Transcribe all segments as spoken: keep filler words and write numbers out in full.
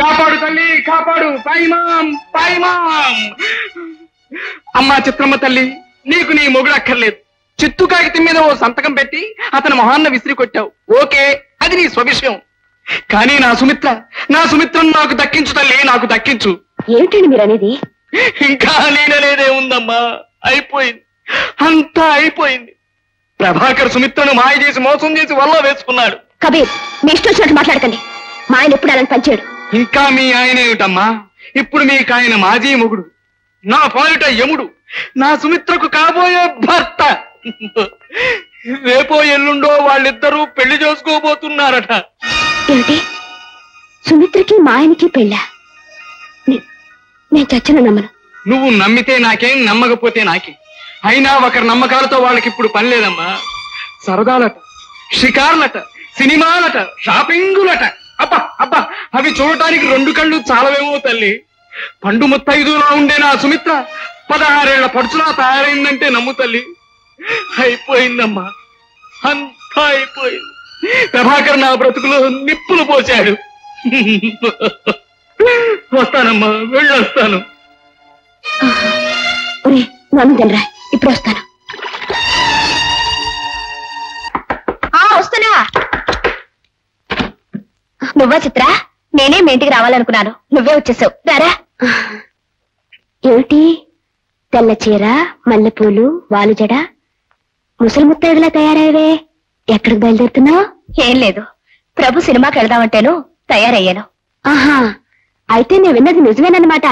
కాపాడు తల్లి కాపాడు పైమాం పైమాం. అమ్మా చిత్రమ్మ తల్లి, నీకు నీ మొగుడు అక్కర్లేదు. చిత్తు కాగితం మీద ఓ సంతకం పెట్టి అతను మొహాన్న విసిరి కొట్టావు. ఓకే, అది నీ స్వవిషయం. కానీ నా సుమిత్ర, నా సుమిత్రను నాకు దక్కించు తల్లి, నాకు దక్కించు. ఏమిటండి మీరు అనేది? ఇంకా నేననేదే ఉందమ్మా, అయిపోయింది, అంతా అయిపోయింది. ప్రభాకర్ సుమిత్రను మాయ చేసి మోసం చేసి వల్ల వేసుకున్నాడు. కబీర్, మీ ఇష్టం వచ్చినట్టు మాట్లాడకండి. మా ఆయన ఎప్పుడు అలాంటి పనిచేయడు. ఇంకా మీ ఆయన ఏమిటమ్మా, ఇప్పుడు మీకు ఆయన మాజీ మొగుడు, నా పాలిట యముడు, నా సుమిత్రకు కాబోయే భర్త. రేపో ఎల్లుండో వాళ్ళిద్దరూ పెళ్లి చేసుకోబోతున్నారట. ఏమిటి, సుమిత్రకి మా ఆయనకి పెళ్ళా? నేను చచ్చిన నమ్మను. నువ్వు నమ్మితే నాకేం, నమ్మకపోతే నాకే. అయినా ఒకరి నమ్మకాలతో వాళ్ళకి ఇప్పుడు పని లేదమ్మా. సరదాలట, షికార్లట, సినిమాలట, షాపింగులట. అబ్బా అబ్బా, అవి చూడటానికి రెండు కళ్ళు చాలవేమో తల్లి. పండు ముత్తైదులా ఉండే నా సుమిత్ర పదహారేళ్ల పడుచులా తయారైందంటే నమ్ము తల్లి. అయిపోయిందమ్మా, అంతా అయిపోయింది. ప్రభాకర్ నా బ్రతుకులో నిప్పులు పోశాడు. వస్తానమ్మా, వెళ్ళొస్తాను. ఇప్పుడు వస్తాను. వస్తున్నా నువ్వా చిత్ర? నేనే మీ ఇంటికి రావాలనుకున్నాను, నువ్వే వచ్చేసావు. రారా. ఏమిటి, తెల్ల చీర, మల్లెపూలు, వాలుజడ, ముసలి ముత్తైదులా తయారయ్యవే. ఎక్కడికి బయలుదేరుతున్నావు? ఏం లేదు, ప్రభు సినిమాకి వెళ్దామంటేను తయారయ్యాను. ఆహా, అయితే నేను విన్నది నిజమేనన్నమాట.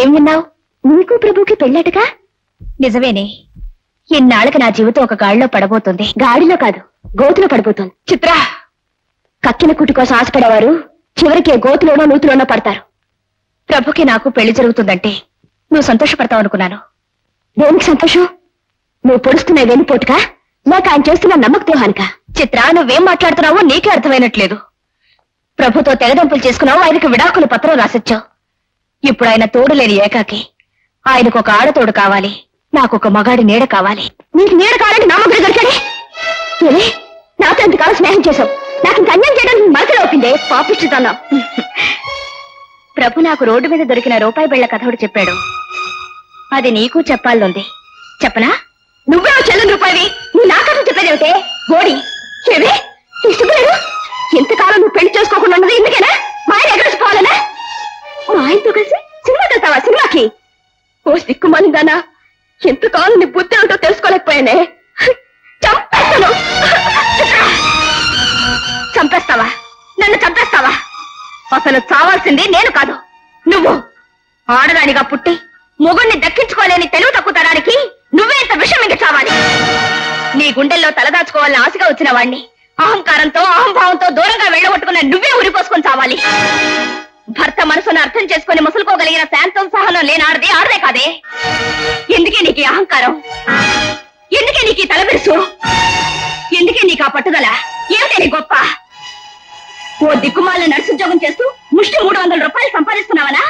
ఏం విన్నావు? నీకు ప్రభుకి పెళ్ళటగా? నిజమేనే. ఇన్నాళ్ళకి నా జీవితం ఒక గాడిలో పడబోతుంది. గాడిలో కాదు, గోతులో పడిపోతుంది. చిత్ర, కక్కిన కుటి కోసం ఆశపడేవారు చివరికి గోతులోనో నూతులోనో పడతారు. ప్రభుకి నాకు పెళ్లి జరుగుతుందంటే నువ్వు సంతోషపడతావు అనుకున్నాను. దేనికి సంతోషం? నువ్వు పొడుస్తున్న వెనుపోటుగా, నాకు ఆయన చేస్తున్న నమ్మక ద్రోహానికా? చిత్ర, నువ్వేం మాట్లాడుతున్నావో నీకే అర్థమైనట్లేదు. ప్రభుతో తెగదంపులు చేసుకున్నావు, ఆయనకు విడాకుల పత్రం రాసిచ్చావు. ఇప్పుడు ఆయన తోడు లేని ఏకాకి. ఆయనకు ఒక ఆడతోడు కావాలి, నాకు ఒక మగాడి నీడ కావాలి. నీకు నీడ కావాలంటే నా మగుడు దొరికాడే. నాతో ఎంతకాలం స్నేహం చేశావు, నాకు ఇంక అన్యాయం చేయడానికి మరకలు అవుతుందే పాపిస్తున్నా. ప్రభు నాకు రోడ్డు మీద దొరికిన రూపాయి బిళ్ళ కథోడు చెప్పాడు, అది నీకు చెప్పాలనుంది. చెప్పనా? నువ్వే చెల్లని రూపాయి నువ్వు నా కథ చెప్పేదేమిటే? గోడి చెవే ఇష్టపడాడు. ఎంతకాలం నువ్వు పెళ్లి చేసుకోకుండా ఉన్నది ఎందుకేనా? మా ఆయన ఎగరేసుకోవాలనా? మా ఆయనతో కలిసి సినిమాకి వెళ్తావా? సినిమాకి? ఓ సిక్కుమాలిందానా, ఎంతకాలం నీ బుద్ధి ఏమిటో తెలుసుకోలేకపోయానే. చంపేస్తాను. చంపేస్తావా? నన్ను చంపేస్తావా? అసలు చావాల్సింది నేను కాదు, నువ్వు. ఆడదానిగా పుట్టి మొగుణ్ణి దక్కించుకోలేని తెలివి తక్కువ తరానికి నువ్వే ఇంత విషయం ఇంక చావాలి. నీ గుండెల్లో తలదాచుకోవాలని ఆశగా వచ్చిన వాడిని అహంకారంతో అహంభావంతో దూరంగా వెళ్ళగొట్టుకున్న నువ్వే ఉరిపోసుకొని చావాలి. భర్త మనసును అర్థం చేసుకుని ముసులుకోగలిగిన శాంతం సహనం లేని ఆడదే ఆడదే కాదే. ఎందుకే నీకు ఈ అహంకారం? ఎందుకే నీకు ఈ తలబిరుసు? ఎందుకే నీకు ఆ పట్టుదల? ఏమిటే నీ గొప్ప? ఓ దిక్కుమాలిన నర్సుద్యోగం చేస్తూ ముష్టి మూడు వందల రూపాయలు సంపాదిస్తున్నావనా?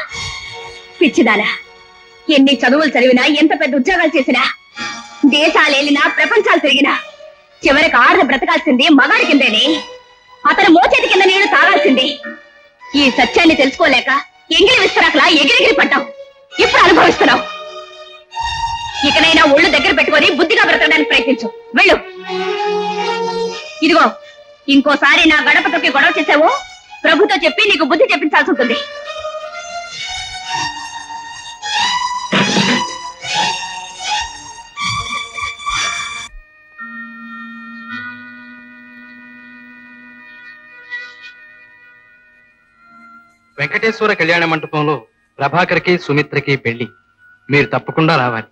పిచ్చిదానా, ఎన్ని చదువులు చదివినా, ఎంత పెద్ద ఉద్యోగాలు చేసినా, దేశాలు ఏలినా, ప్రపంచాలు తిరిగినా, చివరికి ఆడది బ్రతకాల్సింది మగాడి కిందేనే. అతను మోచేతి కింద నేను తాగాల్సింది. ఈ సత్యాన్ని తెలుసుకోలేక ఎంగిలి విస్తరాకలా ఎగిరిగిరి పడ్డావు. ఇప్పుడు అనుభవిస్తున్నావు. ఇకనైనా ఒళ్ళు దగ్గర పెట్టుకొని బుద్ధిగా బ్రతకడానికి ప్రయత్నించు. వెళ్ళు. ఇదిగో, ఇంకోసారి నా గడపతోకి గొడవ చేసావో ప్రభుతో చెప్పి నీకు బుద్ధి చెప్పించాల్సి ఉంటుంది. వెంకటేశ్వర కళ్యాణ మంటపంలో ప్రభాకర్కి సుమిత్రకి పెళ్లి. మీరు తప్పకుండా రావాలి.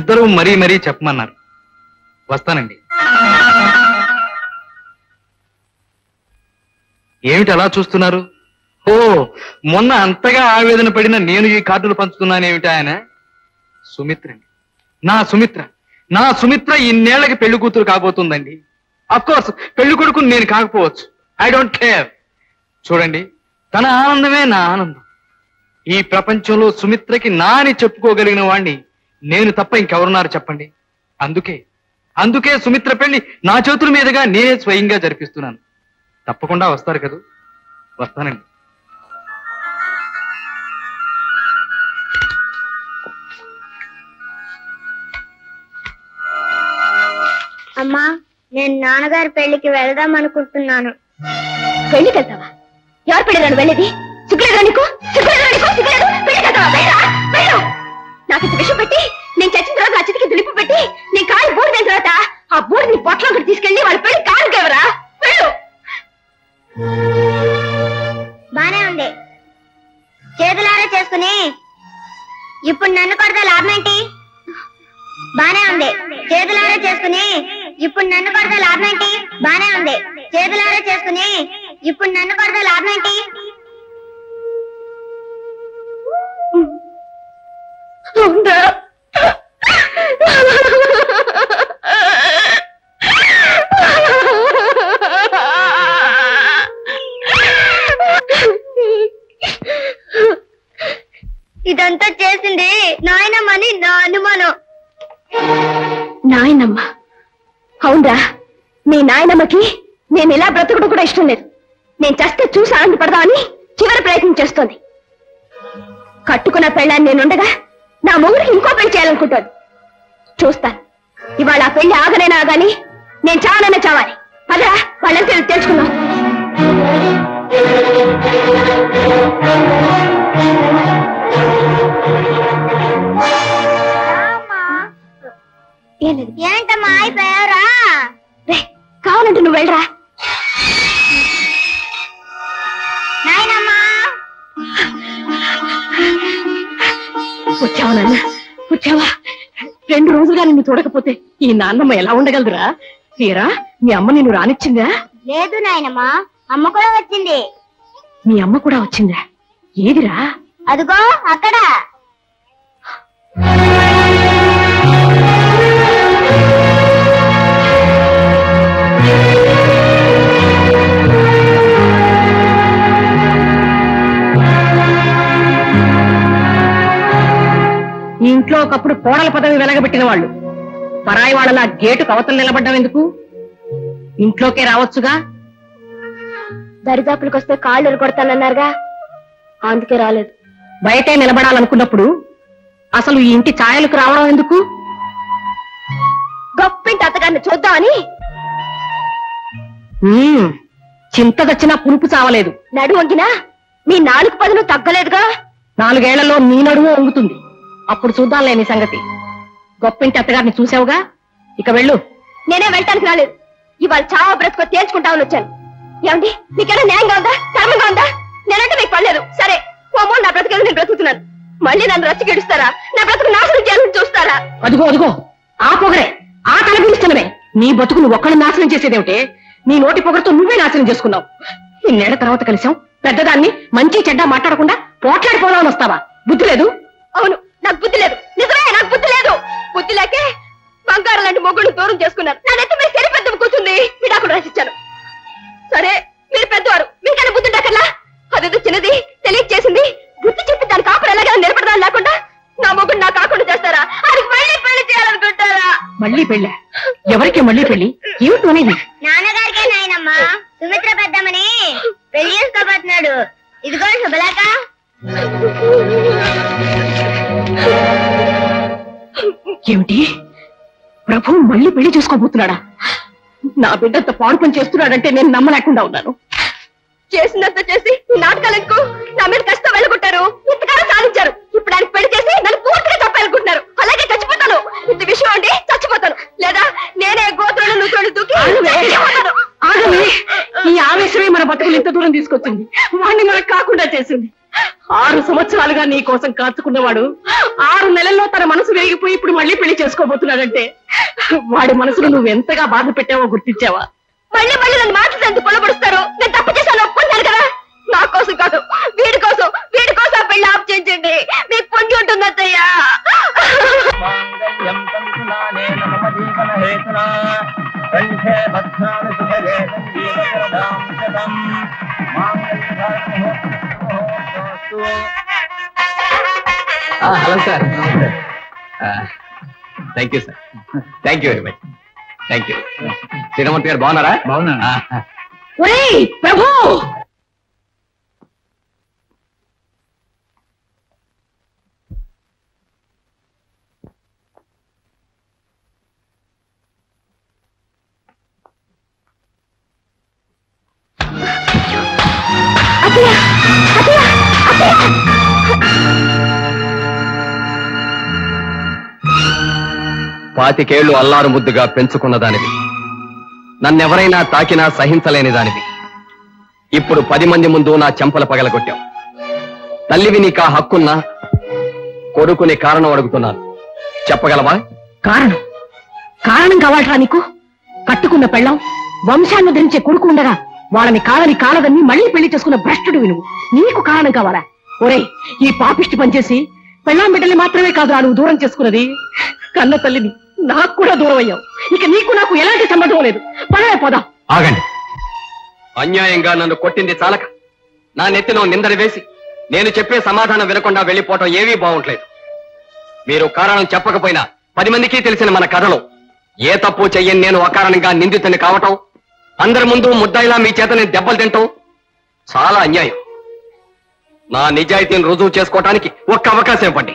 ఇద్దరూ మరీ మరీ చెప్పమన్నారు. వస్తానండి. ఏమిటి అలా చూస్తున్నారు? ఓ, మొన్న అంతగా ఆవేదన పడిన నేను ఈ కార్డులు పంచుతున్నానేమిటి? ఆయన సుమిత్రండి, నా సుమిత్ర. నా సుమిత్ర ఇన్నేళ్లకి పెళ్లి కూతురు కాబోతుందండి. అఫ్కోర్స్ పెళ్లి కొడుకు నేను కాకపోవచ్చు. I don't care. చూడండి, తన ఆనందమే నా ఆనందం. ఈ ప్రపంచంలో సుమిత్రకి నా అని చెప్పుకోగలిగిన వాణ్ణి నేను తప్ప ఇంకెవరున్నారు చెప్పండి? అందుకే అందుకే సుమిత్ర పెళ్లి నా చేతుల మీదుగా నేనే స్వయంగా జరిపిస్తున్నాను. తప్పకుండా వస్తారు కదా? వస్తానండి. अम्मा నేను నాన్నగారి పెళ్ళికి వెళ్దాం అనుకుంటున్నాను. పెళ్ళికి వెళ్తావా? ఎవరు పెళ్ళికి వెళ్ళేది? సిగ్గులేదా నీకు? సిగ్గులేదా నీకు? సిగ్గులేదు. పెళ్ళికి వెళ్తావా? బయరా బయరా. నాకు విషయం పెట్టి నేను చచ్చిన తర్వాత నా చేతికి దులిపి పెట్టి నీ కాలు బూడిదైన తర్వాత ఆ బూడిని పొట్లంకి తీసుకెళ్ళి వాళ్ళ పెళ్ళి కాదు కదరా. వెళ్ళు. బానే ఉంది. చేతులారా చేసుకుని ఇప్పుడు నన్ను కొడతా లాభం ఏంటి? బానే ఉంది. చేతులారా చేసుకుని ఇప్పుడు నన్ను కొడతా లాభం ఏంటి? బానే ఉంది. చేతులారా చేసుకుని ఇప్పుడు నన్ను కొడతా లాభం ఏంటి? ఇదంతా చేసింది నాయనమ్మని నా అనుమానం. నాయనమ్మ? అవునరా, మీ నాయనమ్మకి నేను ఇలా బ్రతకడం కూడా ఇష్టం లేదు. నేను చస్తే చూసి ఆనందపడదామని చివరి ప్రయత్నం చేస్తోంది. కట్టుకున్న పెళ్ళాన్ని నేనుండగా నా మొగుడికి ఇంకో పెళ్లి చేయాలనుకుంటోంది. చూస్తాను, ఇవాళ ఆ పెళ్లి ఆగనైనా ఆగాలి, నేను చావాలన్నా చావాలి. పదరా వాళ్ళంతా తెలుసుకున్నాం. ఏంటమ్మా అయిపోయావరా? రే కావాలంటే నువ్వు వెళ్ళరా. నాయనమ్మా వచ్చావా? నాన్న వచ్చావా? రెండు రోజులుగా నిన్ను చూడకపోతే ఈ నాన్నమ్మ ఎలా ఉండగలదురా? తీరా మీ అమ్మ నిన్ను రానిచ్చిందా? లేదు నాయనమ్మా, అమ్మ కూడా వచ్చింది. మీ అమ్మ కూడా వచ్చిందా? ఏదిరా? అదిగో అక్కడ. ఈ ఇంట్లో ఒకప్పుడు కోడల పదవి వెలగబెట్టిన వాళ్ళు పరాయి వాళ్ళలా గేటు కవతలు నిలబడ్డం ఎందుకు? ఇంట్లోకే రావచ్చుగా. దరిదాపులకు వస్తే కాళ్ళు కొడతానన్నారుగా, అందుకే రాలేదు. బయటే నిలబడాలనుకున్నప్పుడు అసలు ఈ ఇంటి ఛాయలకు రావడం ఎందుకు? గొప్పింటి అత్తగారిని చూద్దామని. చింత దచ్చినా పులుపు చావలేదు. నడు వంగినా మీ నాలుగు పదులు తగ్గలేదుగా. నాలుగేళ్లలో మీ నడువు వంగుతుంది, అప్పుడు చూద్దాం లేని సంగతి. గొప్పింటి అత్తగారిని చూసావుగా, ఇక వెళ్ళు. నేనే వెళ్ళటానికి రాలేదు, ఇవాళ చావా బ్రతుకో తేల్చుకుంటామని వచ్చాను. ఏమండి, మీకైనా న్యాయంగా ఉందా? ధర్మంగా ఉందా? నేనంటే మీకు పడలేదు, సరే. ఓ మూడు నా బ్రతుకు నేను బ్రతుకుతున్నాను, మళ్ళీ నన్ను రచ్చి గెడుస్తారా? నా బ్రతుకు నాశనం చేయాలని చూస్తారా? అదిగో అదిగో ఆ పొగరే, ఆ తలపిస్తున్నవే. నీ బతుకు నువ్వు ఒక్కడు నాశనం చేసేదేమిటే? నీ నోటి పొగరుతో నువ్వే నాశనం చేసుకున్నావు. ఇన్నేళ్ల తర్వాత కలిసాం, పెద్దదాన్ని మంచి చెడ్డ మాట్లాడకుండా పోట్లాడిపోదామని వస్తావా? బుద్ధి లేదు. అవును, నాకు బుద్ధి లేదు. నిజమే, నాకు బుద్ధి లేదు. బుద్ధి లేకే బంగారం లాంటి మొగ్గులు దూరం చేసుకున్నారు. నా నెత్తి మీద సరి పెద్ద కూర్చుంది, విడాకులు రాసిచ్చాను. సరే, మీరు పెద్దవారు, మీకన్నా బుద్ధి ఉండకల్లా. అదేదో చిన్నది తెలియ చేసింది, బుద్ధి చెప్పి దాని కాపురం ఎలాగైనా నిలబడదాని లేకుండా నా మొగ్గుడు నా కాకుండా చేస్తారా? అది మళ్ళీ పెళ్లి చేయాలనుకుంటారా? మళ్ళీ పెళ్ళా? ఎవరికి మళ్ళీ పెళ్లి? ఏమిటి? నాన్నగారికే నాయనమ్మా, సుమిత్ర పెద్దమ్మని పెళ్లి చేసుకోబోతున్నాడు. ఇదిగో శుభలేఖ. ఏమిటి? ప్రభు మళ్ళీ పెళ్లి చేసుకోబోతున్నాడా? నా బిడ్డంత పాడు పని చేస్తున్నాడంటే నేను నమ్మలేకుండా ఉన్నాను. చేసినంత చేసి నాటకాలకు నా మీద కష్టం వెళ్ళగొట్టారు, ఇంతకాలం సాధించారు. ఇప్పుడు ఆయన పెళ్లి చేసి నన్ను పూర్తిగా తప్పాలనుకుంటున్నారు. అలాగే చచ్చిపోతాను. ఇంత విషయం అంటే చచ్చిపోతాను, లేదా నేనే గోత్రంలో నువ్వు దూకి. ఈ ఆవేశమే మన బతుకులు ఇంత దూరం తీసుకొచ్చింది, వాడిని మనకు కాకుండా చేసింది. ఆరు సంవత్సరాలుగా నీ కోసం కాచుకున్నవాడు ఆరు నెలల్లో తన మనసు వేగిపోయి ఇప్పుడు మళ్ళీ పెళ్లి చేసుకోబోతున్నాడంటే వాడి మనసులో నువ్వు ఎంతగా బాధ పెట్టావో గుర్తించావా? మళ్ళీ మళ్ళీ నన్ను మాట్లాడేందుకు కొలబడుస్తారు. నేను తప్పు చేశాను, ఒప్పుకున్నాను కదా. నా కోసం కాదు, వీడి కోసం, వీడి కోసం పెళ్లి ఆఫ్ చేయించండి. మీకు పొంగి ఉంటుందయ్యా. Hello sir. Thank you sir, thank you very much. Thank you. Sriramurthy గారు బాగున్నారా? బాగున్నా. ప్రభు పాతికేళ్ళు అల్లారు ముద్దుగా పెంచుకున్న దానివి, నన్నెవరైనా తాకినా సహించలేని దానివి. ఇప్పుడు పది మంది ముందు నా చెంపల పగలగొట్టావు. తల్లివి నీకు ఆ హక్కున్నా కొడుకుని కారణం అడుగుతున్నాను, చెప్పగలవా? కారణం కారణం కావాలరా నీకు? కట్టుకున్న పెళ్ళం వంశాన్ని ధరించే కొడుకు ఉండగా వాళ్ళని కాలని కాలదని మళ్ళీ పెళ్లి చేసుకున్న భ్రష్టుడు నువ్వు. నీకు కారణం కావాలా? ఒరే, ఈ పాపిష్టి పనిచేసి పెళ్ళాం బిడ్డల్ని మాత్రమే కాదురా నువ్వు దూరం చేసుకున్నది. కన్న తల్లిని నాకు కూడా దూరం అయ్యావు. ఇక నీకు నాకు ఎలాంటి సంబంధం లేదు. పదవే పోదా. ఆగండి. అన్యాయంగా నన్ను కొట్టింది చాలక నా నెత్తిలో నిందలు వేసి నేను చెప్పే సమాధానం వినకుండా వెళ్ళిపోవటం ఏమీ బాగుంటలేదు. మీరు కారణం చెప్పకపోయినా పది మందికి తెలిసిన మన కథలో ఏ తప్పు చెయ్యని నేను అకారణంగా నిందితుని కావటం, అందరి ముందు ముద్దాయిలా మీ చేత నేను దెబ్బలు తింటాం చాలా అన్యాయం. నా నిజాయితీని రుజువు చేసుకోవటానికి ఒక్క అవకాశం ఇవ్వండి.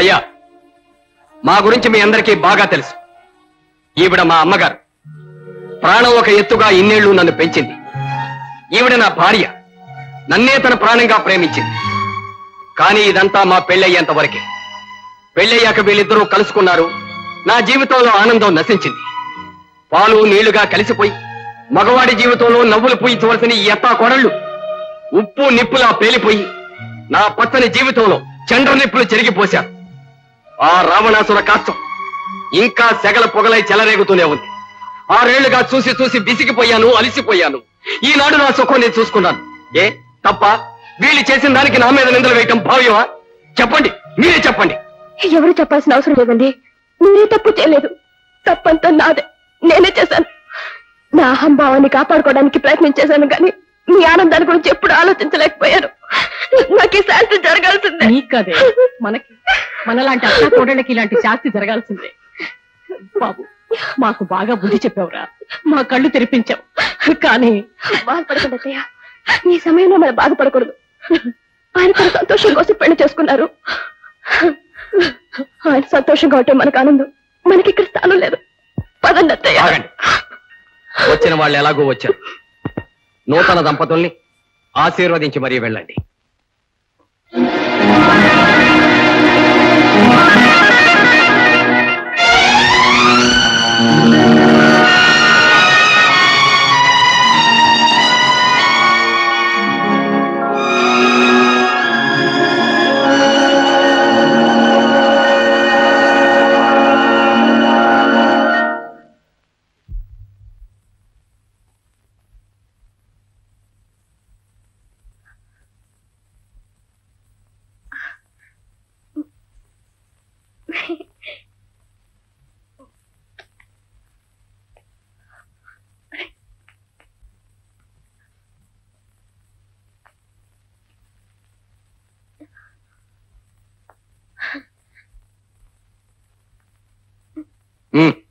అయ్యా, మా గురించి మీ అందరికీ బాగా తెలుసు. ఈవిడ మా అమ్మగారు. ప్రాణం ఒక ఎత్తుగా ఇన్నేళ్లు నన్ను పెంచింది. ఈవిడ నా భార్య. నన్నే తన ప్రాణంగా ప్రేమించింది. కానీ ఇదంతా మా పెళ్ళయ్యేంత వరకే. పెళ్ళయ్యాక వీళ్ళిద్దరూ కలుసుకున్నారు. నా జీవితంలో ఆనందం నశించింది. పాలు నీళ్లుగా కలిసిపోయి మగవాడి జీవితంలో నవ్వులు పూయించవలసిన ఈ అత్తా కోడళ్ళు ఉప్పు నిప్పులా పేలిపోయి నా పచ్చని జీవితంలో చండ్ర నిప్పులు చెరిగిపోశారు. ఆ రావణాసుర కాష్టం ఇంకా సెగల పొగలై చెలరేగుతూనే ఉంది. ఆరేళ్లుగా చూసి చూసి విసిగిపోయాను, అలిసిపోయాను. ఈనాడు నా సుఖం నేను చూసుకున్నాను. ఏ తప్ప? వీళ్ళు చేసిన దానికి నా మీద నిందలు వేయటం భావ్యమా? చెప్పండి, మీరే చెప్పండి. ఎవరు చెప్పాల్సిన అవసరం లేదండి. నేనే తప్పు చేయలేదు. తప్పంతా నాదే, నేనే చేశాను. నా అహంభావాన్ని కాపాడుకోవడానికి ప్రయత్నించేశాను కానీ మీ ఆనందాన్ని గురించి ఎప్పుడు ఆలోచించలేకపోయారు. నాకు శాస్తి జరగాల్సిందే. నీకదే, మనకి మనలాంటి అత్త కోడళ్ళకి ఇలాంటి శాస్తి జరగాల్సిందే. బాబు, మాకు బాగా బుద్ధి చెప్పావురా, మా కళ్ళు తెరిపించావు. కానీ బాధపడకుండా ఈ సమయంలో మనం బాధపడకూడదు. ఆయన తన సంతోషం కోసం పెళ్లి చేసుకున్నారు. ఆయన సంతోషంగా ఉంటే మనకు ఆనందం. మనకి ఇక్కడ స్థానం లేదు. పదండి అత్తయ్య. వచ్చిన వాళ్ళు ఎలాగో వచ్చారు. నూతన దంపతుల్ని ఆశీర్వదించి మరీ వెళ్ళండి. Mm.